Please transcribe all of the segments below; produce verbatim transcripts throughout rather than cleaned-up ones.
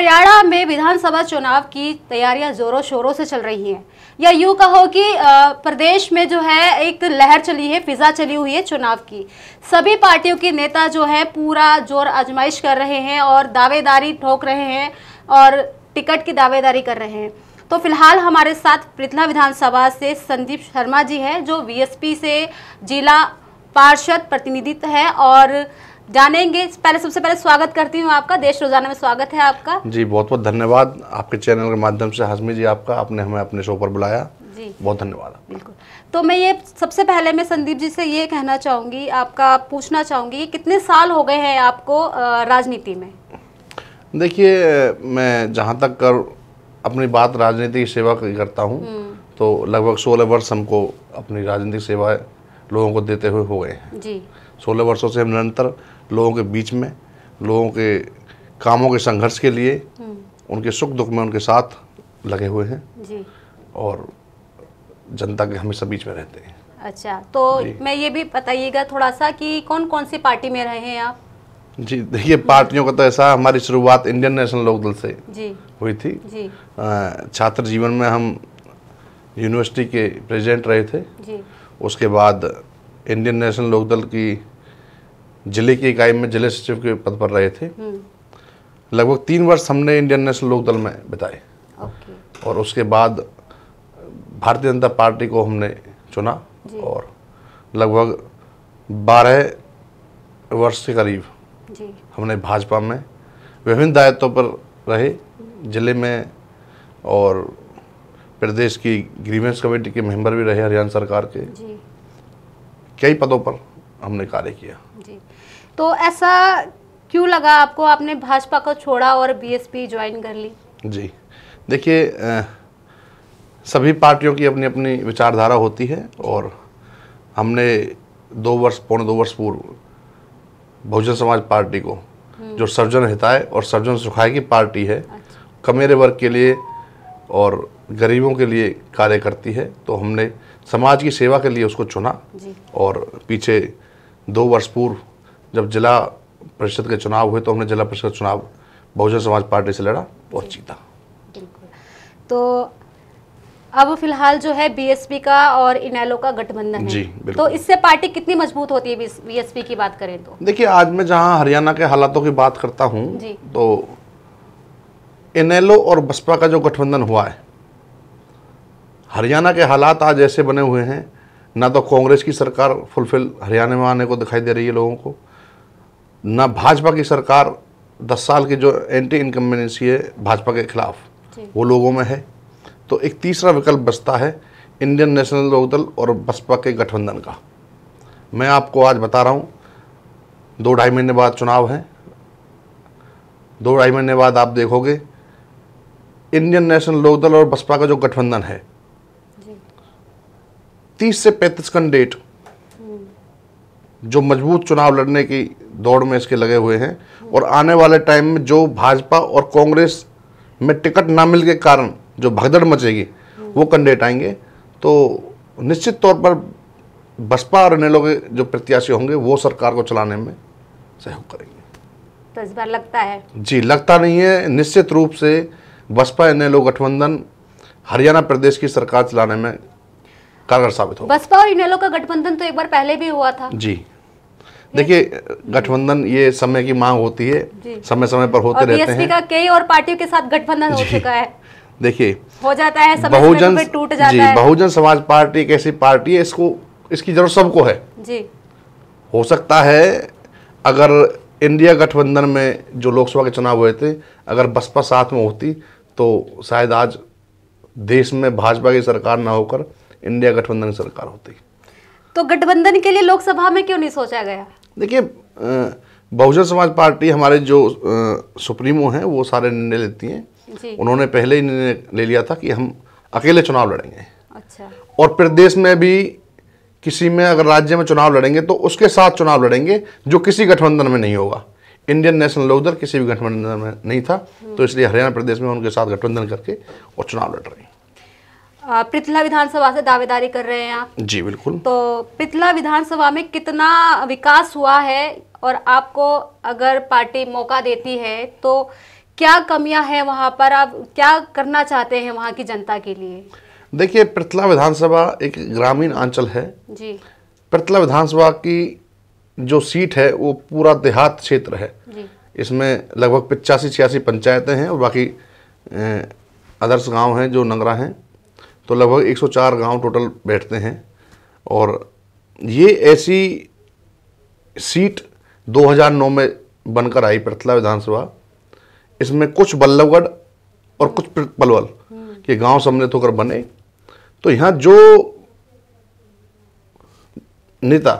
हरियाणा में विधानसभा चुनाव की तैयारियां जोरों शोरों से चल रही हैं, या यूं कहो कि प्रदेश में जो है एक लहर चली है, फिजा चली हुई है चुनाव की। सभी पार्टियों के नेता जो है पूरा जोर आजमाइश कर रहे हैं और दावेदारी ठोक रहे हैं और टिकट की दावेदारी कर रहे हैं। तो फिलहाल हमारे साथ पृथला विधानसभा से संदीप शर्मा जी हैं, जो वी एस पी से जिला पार्षद प्रतिनिधित्व है, और जानेंगे। पहले सबसे पहले स्वागत करती हूँ आपका, देश रोजाना में स्वागत है आपका जी। बहुत बहुत धन्यवाद आपके चैनल के माध्यम से हाशमी जी आपका, आपने हमें अपने शो पर बुलाया जी, बहुत धन्यवाद। बिल्कुल, तो मैं ये सबसे पहले मैं संदीप जी से ये कहना चाहूँगी, आपका पूछना चाहूँगी, कितने साल हो गए हैं आपको राजनीति में? देखिए, मैं जहाँ तक कर अपनी बात राजनीतिक सेवा की करता हूँ, तो लगभग सोलह वर्ष हमको अपनी राजनीतिक सेवा लोगों को देते हुए हो गए हैं जी। सोलह वर्षों से हम निरंतर लोगों के बीच में, लोगों के कामों के संघर्ष के लिए, उनके सुख दुख में उनके साथ लगे हुए हैं जी, और जनता के हमेशा बीच में रहते हैं। अच्छा, तो मैं ये भी बताइएगा थोड़ा सा कि कौन कौन सी पार्टी में रहे हैं आप? जी, देखिए पार्टियों का तो ऐसा, हमारी शुरुआत इंडियन नेशनल लोकदल से जी हुई थी जी। छात्र जीवन में हम यूनिवर्सिटी के प्रेसिडेंट रहे थे जी। उसके बाद इंडियन नेशनल लोकदल की जिले की इकाई में जिले सचिव के पद पर रहे थे। लगभग तीन वर्ष हमने इंडियन नेशनल लोकदल में बिताए, और उसके बाद भारतीय जनता पार्टी को हमने चुना, और लगभग बारह वर्ष के करीब जी। हमने भाजपा में विभिन्न दायित्वों पर रहे, जिले में, और प्रदेश की ग्रीवेंस कमेटी के मेंबर भी रहे हरियाणा सरकार के जी। कई पदों पर हमने कार्य किया जी। तो ऐसा क्यों लगा आपको, आपने भाजपा को छोड़ा और बी एस पी ज्वाइन कर ली? जी, देखिए सभी पार्टियों की अपनी अपनी विचारधारा होती है, और हमने दो वर्ष पौने दो वर्ष पूर्व बहुजन समाज पार्टी को, जो सर्वजन हिताय और सर्वजन सुखाय की पार्टी है, अच्छा। कमेरे वर्ग के लिए और गरीबों के लिए कार्य करती है, तो हमने समाज की सेवा के लिए उसको चुना जी। और पीछे दो वर्ष पूर्व जब जिला परिषद के चुनाव हुए, तो हमने जिला परिषद चुनाव बहुजन समाज पार्टी से लड़ा और जीता। बिल्कुल, तो अब फिलहाल जो है बी एस पी का और इनेलो का गठबंधन है जी। तो इससे पार्टी कितनी मजबूत होती है बी एस पी की बात करें तो? देखिए, आज मैं जहाँ हरियाणा के हालातों की बात करता हूँ, तो इनेलो और बसपा का जो गठबंधन हुआ है, हरियाणा के हालात आज ऐसे बने हुए हैं, ना तो कांग्रेस की सरकार फुलफिल हरियाणा में आने को दिखाई दे रही है लोगों को, ना भाजपा की सरकार, दस साल की जो एंटी इनकम्बेंसी है भाजपा के खिलाफ, वो लोगों में है। तो एक तीसरा विकल्प बचता है इंडियन नेशनल लोकदल और बसपा के गठबंधन का। मैं आपको आज बता रहा हूँ, दो ढाई महीने बाद चुनाव है, दो ढाई महीने बाद आप देखोगे इंडियन नेशनल लोकदल और बसपा का जो गठबंधन है, तीस से पैंतीस कैंडिडेट जो मजबूत चुनाव लड़ने की दौड़ में इसके लगे हुए हैं, और आने वाले टाइम में जो भाजपा और कांग्रेस में टिकट ना मिलने के कारण जो भगदड़ मचेगी, वो कैंडिडेट आएंगे। तो निश्चित तौर पर बसपा और इनेलो के जो प्रत्याशी होंगे, वो सरकार को चलाने में सहयोग करेंगे। तो इस बार लगता है जी, लगता नहीं है, निश्चित रूप से बसपा इनेलो गठबंधन हरियाणा प्रदेश की सरकार चलाने में कारगर साबित हो। बसपा और इनेलो का गठबंधन तो एक बार पहले भी हुआ था जी। देखिए, गठबंधन ये समय की मांग होती है, समय समय पर होते रहते हैं। का कई और पार्टियों के साथ गठबंधन हो चुका है, देखिए हो जाता है, समय बहुजन समय टूट जाता जी, है। बहुजन समाज पार्टी एक ऐसी पार्टी है, इसको इसकी जरूरत सबको है जी। हो सकता है अगर इंडिया गठबंधन में जो लोकसभा के चुनाव हुए थे, अगर बसपा साथ में होती, तो शायद आज देश में भाजपा की सरकार ना होकर इंडिया गठबंधन की सरकार होती। तो गठबंधन के लिए लोकसभा में क्यों नहीं सोचा गया? देखिए, बहुजन समाज पार्टी हमारे जो सुप्रीमो हैं, वो सारे निर्णय लेती हैं। उन्होंने पहले ही निर्णय ले लिया था कि हम अकेले चुनाव लड़ेंगे। अच्छा। और प्रदेश में भी किसी में अगर राज्य में चुनाव लड़ेंगे, तो उसके साथ चुनाव लड़ेंगे जो किसी गठबंधन में नहीं होगा। इंडियन नेशनल लोकदल किसी भी गठबंधन में नहीं था, तो इसलिए हरियाणा प्रदेश में उनके साथ गठबंधन करके और चुनाव लड़ रहे हैं। पृथला विधानसभा से दावेदारी कर रहे हैं आप जी? बिल्कुल। तो पृथला विधानसभा में कितना विकास हुआ है, और आपको अगर पार्टी मौका देती है तो क्या कमियां हैं वहां पर, आप क्या करना चाहते हैं वहां की जनता के लिए? देखिए, पृथला विधानसभा एक ग्रामीण आंचल है जी। पृथला विधानसभा की जो सीट है वो पूरा देहात क्षेत्र है जी। इसमें लगभग पचासी छियासी पंचायतें हैं और बाकी अदर्स गांव हैं जो नंगरा हैं, तो लगभग एक सौ चार गांव टोटल बैठते हैं। और ये ऐसी सीट दो हज़ार नौ में बनकर आई पृथला विधानसभा। इसमें कुछ बल्लभगढ़ और कुछ पलवल के गांव सम्मिलित होकर बने। तो यहाँ जो नेता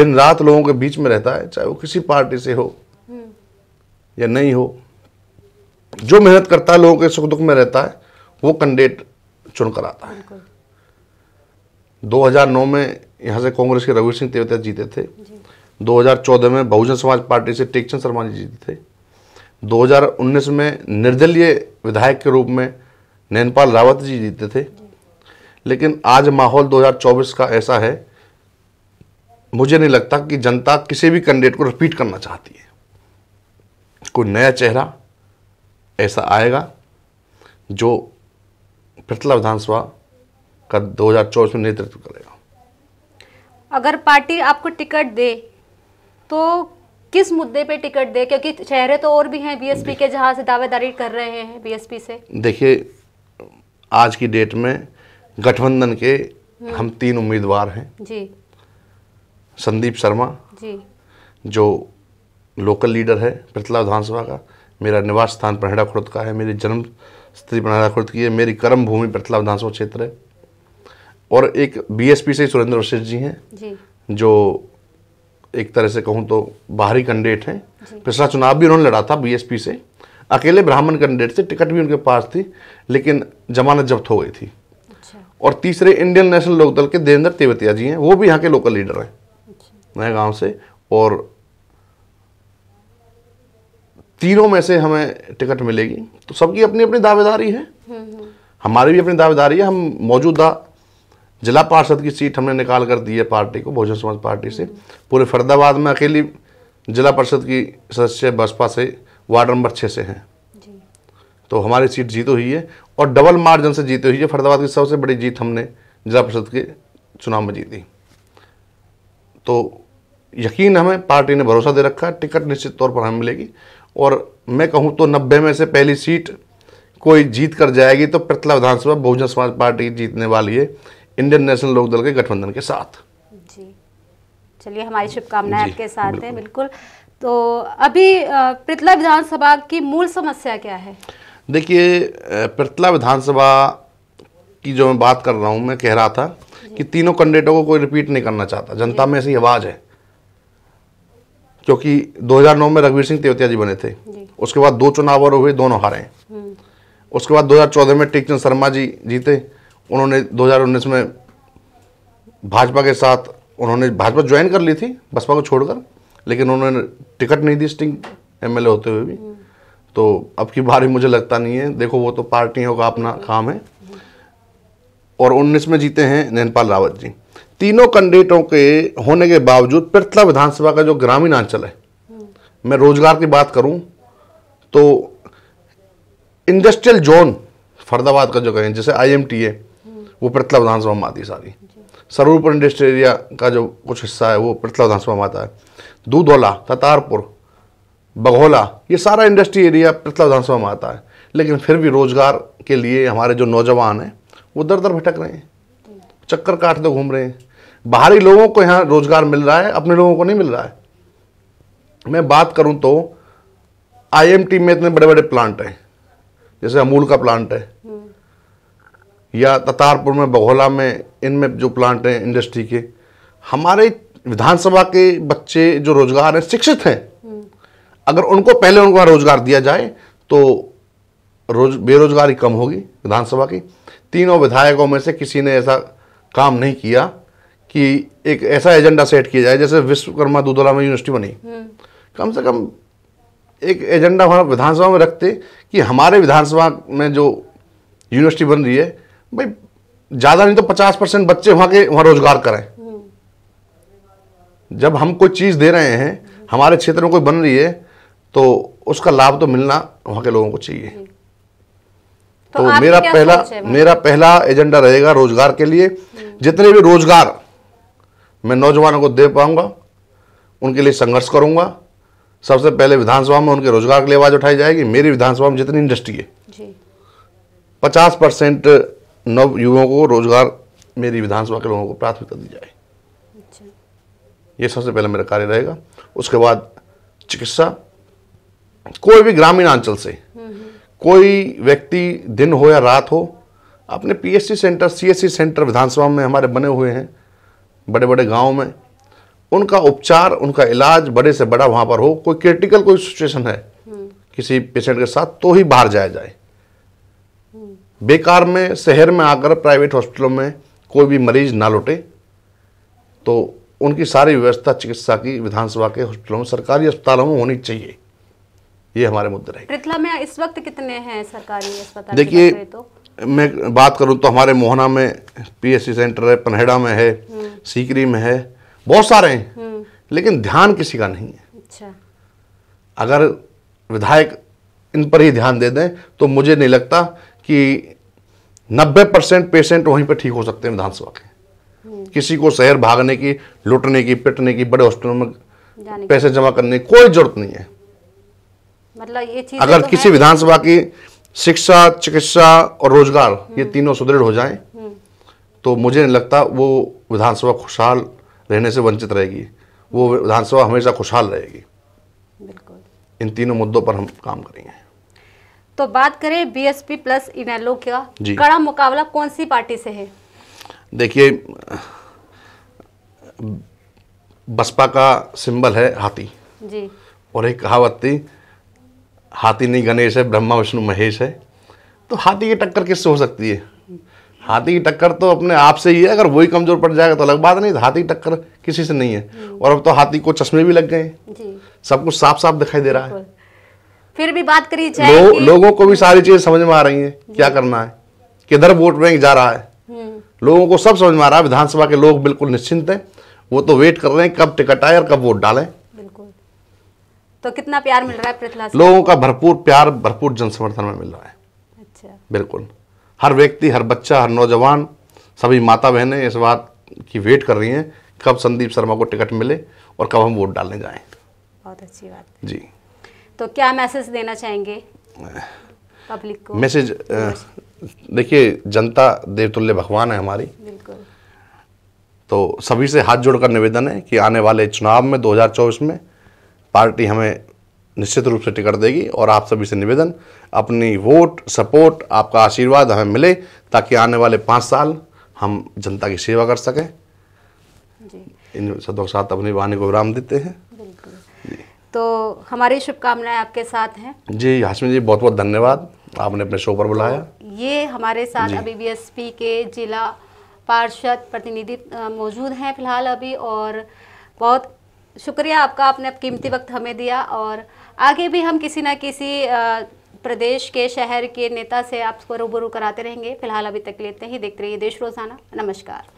दिन रात लोगों के बीच में रहता है, चाहे वो किसी पार्टी से हो या नहीं हो, जो मेहनत करता है, लोगों के सुख दुख में रहता है, वो कैंडिडेट चुनकर आता है। दो हज़ार नौ में यहाँ से कांग्रेस के रघुवीर सिंह तेवतिया जीते थे जी। दो हज़ार चौदह में बहुजन समाज पार्टी से टेकचंद शर्मा जी जीते थे। दो हज़ार उन्नीस में निर्दलीय विधायक के रूप में नैनपाल रावत जी जीते थे। लेकिन आज माहौल दो हज़ार चौबीस का ऐसा है, मुझे नहीं लगता कि जनता किसी भी कैंडिडेट को रिपीट करना चाहती है। कोई नया चेहरा ऐसा आएगा जो पृथला विधानसभा का दो हज़ार चौबीस में नेतृत्व करेगा। अगर पार्टी आपको टिकट दे तो किस मुद्दे पे टिकट दे, क्योंकि चेहरे तो और भी हैं बीएसपी के, जहां से दावेदारी कर रहे हैं बीएसपी से? देखिए, आज की डेट में गठबंधन के हम तीन उम्मीदवार हैं जी। संदीप शर्मा जी, जो लोकल लीडर है पृथला विधानसभा का, मेरा निवास स्थान पन्हेड़ा खुर्द का है, मेरी जन्म स्त्री प्रणाखुर्द खुर्द की है, मेरी कर्म भूमि पृथला विधानसभा क्षेत्र है। और एक बीएसपी से सुरेंद्र सिद्ध जी हैं जी। जो एक तरह से कहूँ तो बाहरी कैंडिडेट हैं। पिछला चुनाव भी उन्होंने लड़ा था बीएसपी से, अकेले ब्राह्मण कैंडिडेट थे, टिकट भी उनके पास थी लेकिन जमानत जब्त हो गई थी। अच्छा। और तीसरे इंडियन नेशनल लोकदल के देवेंद्र तेवतिया जी हैं, वो भी यहाँ के लोकल लीडर हैं, नए गाँव से। और तीनों में से हमें टिकट मिलेगी। तो सबकी अपनी अपनी दावेदारी है, हमारी भी अपनी दावेदारी है। हम मौजूदा जिला पार्षद की सीट हमने निकाल कर दी है पार्टी को, बहुजन समाज पार्टी से। पूरे फरीदाबाद में अकेली जिला परिषद की सदस्य बसपा से वार्ड नंबर छः से हैं, तो हमारी सीट जीती हुई है और डबल मार्जिन से जीती हुई है। फरीदाबाद की सबसे बड़ी जीत हमने जिला परिषद के चुनाव में जीती। तो यकीन हमें पार्टी ने भरोसा दे रखा है, टिकट निश्चित तौर पर हमें मिलेगी। और मैं कहूँ तो नब्बे में से पहली सीट कोई जीत कर जाएगी तो पृथला विधानसभा बहुजन समाज पार्टी जीतने वाली है, इंडियन नेशनल लोकदल के गठबंधन के साथ जी। चलिए, हमारी शुभकामनाएं आपके साथ हैं। बिल्कुल। तो अभी पृथला विधानसभा की मूल समस्या क्या है? देखिए, पृथला विधानसभा की जो मैं बात कर रहा हूँ, मैं कह रहा था कि तीनों कैंडिडेटों को कोई रिपीट नहीं करना चाहता। जनता में ऐसी आवाज़ है, क्योंकि दो हज़ार नौ में रघुवीर सिंह तेवतिया जी बने थे, उसके बाद दो चुनाव और हुए, दोनों हारे। उसके बाद दो हज़ार चौदह में टेकचंद शर्मा जी जीते, उन्होंने दो हज़ार उन्नीस में भाजपा के साथ, उन्होंने भाजपा ज्वाइन कर ली थी बसपा को छोड़कर, लेकिन उन्होंने टिकट नहीं दी स्टिंग एमएलए होते हुए भी। तो अब की बार मुझे लगता नहीं है, देखो वो तो पार्टियों का अपना काम है। और उन्नीस में जीते हैं नैनपाल रावत जी। तीनों कैंडिडेटों के होने के बावजूद पृथला विधानसभा का जो ग्रामीण आंचल है, मैं रोजगार की बात करूं तो इंडस्ट्रियल जोन फरीदाबाद का जो कहें, जैसे आईएमटी है, वो पृथला विधानसभा में आती है सारी। सरूरपुर इंडस्ट्रियल एरिया का जो कुछ हिस्सा है वो पृथला विधानसभा में आता है। दूदौला, ततारपुर, बघोला, ये सारा इंडस्ट्री एरिया पृथला विधानसभा में आता है। लेकिन फिर भी रोजगार के लिए हमारे जो नौजवान हैं वो दर दर भटक रहे हैं, चक्कर काटते घूम रहे हैं। बाहरी लोगों को यहाँ रोजगार मिल रहा है, अपने लोगों को नहीं मिल रहा है। मैं बात करूँ तो आईएमटी में इतने बड़े बड़े प्लांट हैं, जैसे अमूल का प्लांट है, या ततारपुर में, बघोला में, इनमें जो प्लांट हैं इंडस्ट्री के। हमारे विधानसभा के बच्चे जो रोजगार हैं, शिक्षित हैं, अगर उनको पहले उनको रोजगार दिया जाए तो रोज बेरोजगारी कम होगी विधानसभा की। तीनों विधायकों में से किसी ने ऐसा काम नहीं किया कि एक ऐसा एजेंडा सेट किया जाए, जैसे विश्वकर्मा दूदौला में यूनिवर्सिटी बनी, कम से कम एक एजेंडा वहाँ विधानसभा में रखते कि हमारे विधानसभा में जो यूनिवर्सिटी बन रही है, भाई ज़्यादा नहीं तो पचास परसेंट बच्चे वहाँ के वहाँ रोजगार करें। जब हम कोई चीज़ दे रहे हैं, हमारे क्षेत्र में कोई बन रही है, तो उसका लाभ तो मिलना वहाँ के लोगों को चाहिए। तो, तो मेरा पहला मेरा पहला एजेंडा रहेगा रोजगार के लिए, जितने भी रोजगार मैं नौजवानों को दे पाऊंगा उनके लिए संघर्ष करूंगा। सबसे पहले विधानसभा में उनके रोजगार के लिए आवाज उठाई जाएगी। मेरी विधानसभा में जितनी इंडस्ट्री है पचास परसेंट नव युवाओं को रोजगार मेरी विधानसभा के लोगों को प्राथमिकता दी जाए, ये सबसे पहले मेरा कार्य रहेगा। उसके बाद चिकित्सा, कोई भी ग्रामीण आंचल से कोई व्यक्ति दिन हो या रात हो, अपने पीएससी सेंटर सीएससी सेंटर विधानसभा में हमारे बने हुए हैं बड़े बड़े गाँव में, उनका उपचार उनका इलाज बड़े से बड़ा वहाँ पर हो। कोई क्रिटिकल कोई सिचुएशन है किसी पेशेंट के साथ तो ही बाहर जाया जाए। बेकार में शहर में आकर प्राइवेट हॉस्पिटलों में कोई भी मरीज ना लौटे, तो उनकी सारी व्यवस्था चिकित्सा की विधानसभा के हॉस्पिटलों में सरकारी अस्पतालों में होनी चाहिए। ये हमारे मुद्दे रहे। पृथला में इस वक्त कितने हैं सरकारी अस्पताल? देखिए तो? मैं बात करूँ तो हमारे मोहना में पीएससी सेंटर है, पन्हेड़ा में है, सीकरी में है, बहुत सारे हैं, लेकिन ध्यान किसी का नहीं है। अच्छा। अगर विधायक इन पर ही ध्यान दे दें तो मुझे नहीं लगता कि नब्बे परसेंट पेशेंट वहीं पर ठीक हो सकते हैं विधानसभा के। किसी को शहर भागने की, लूटने की, पिटने की, बड़े हॉस्पिटलों में पैसे जमा करने की कोई जरूरत नहीं है। मतलब ये चीज अगर तो किसी विधानसभा की शिक्षा, चिकित्सा और रोजगार ये तीनों सुदृढ़ हो जाएं तो मुझे नहीं लगता वो विधानसभा खुशहाल रहने से वंचित रहेगी। वो विधानसभा हमेशा खुशहाल रहेगी। बिल्कुल, इन तीनों मुद्दों पर हम काम करेंगे। तो बात करें बीएसपी प्लस इनेलो का, कड़ा मुकाबला कौन सी पार्टी से है? देखिए, बसपा का सिंबल है हाथी जी, और एक कहावत थी हाथी नहीं गणेश है, ब्रह्मा विष्णु महेश है। तो हाथी की टक्कर किससे हो सकती है? हाथी की टक्कर तो अपने आप से ही है। अगर वही कमजोर पड़ जाएगा तो अलग बात नहीं, हाथी की टक्कर किसी से नहीं है। और अब तो हाथी को चश्मे भी लग गए हैं, सब कुछ साफ साफ दिखाई दे रहा है। फिर भी बात करी जाए लो, लोगों को भी सारी चीजें समझ में आ रही हैं, क्या करना है, किधर वोट बैंक जा रहा है, लोगों को सब समझ में आ रहा है। विधानसभा के लोग बिल्कुल निश्चिंत हैं, वो तो वेट कर रहे हैं कब टिकट आए और कब वोट डालें। बिल्कुल। तो कितना प्यार मिल रहा है पृथला से? लोगों का भरपूर प्यार, भरपूर जन समर्थन में मिल रहा है। अच्छा। बिल्कुल, हर व्यक्ति, हर बच्चा, हर नौजवान, सभी माता बहनें इस बात की वेट कर रही हैं कब संदीप शर्मा को टिकट मिले और कब हम वोट डालने जाएं। बहुत अच्छी बात जी। तो क्या मैसेज देना चाहेंगे पब्लिक को? मैसेज, देखिए, जनता देवतुल्य भगवान है हमारी। बिल्कुल। तो सभी से हाथ जोड़कर निवेदन है कि आने वाले चुनाव में दो हज़ार चौबीस में पार्टी हमें निश्चित रूप से टिकट देगी। और आप सभी से निवेदन, अपनी वोट, सपोर्ट, आपका आशीर्वाद हमें मिले ताकि आने वाले पाँच साल हम जनता की सेवा कर सकें। इन सदों के साथ अपनी वाणी को विराम देते हैं। बिल्कुल। तो हमारी शुभकामनाएं आपके साथ हैं जी। हाशमी जी, बहुत बहुत धन्यवाद, आपने अपने शो पर बुलाया। ये हमारे साथ अभी बीएसपी के जिला पार्षद प्रतिनिधि मौजूद हैं फिलहाल अभी, और बहुत शुक्रिया आपका, आपने अपना कीमती वक्त हमें दिया। और आगे भी हम किसी ना किसी प्रदेश के, शहर के नेता से आपको रूबरू कराते रहेंगे। फिलहाल अभी तक लेते ही देखते रहिए देश रोजाना। नमस्कार।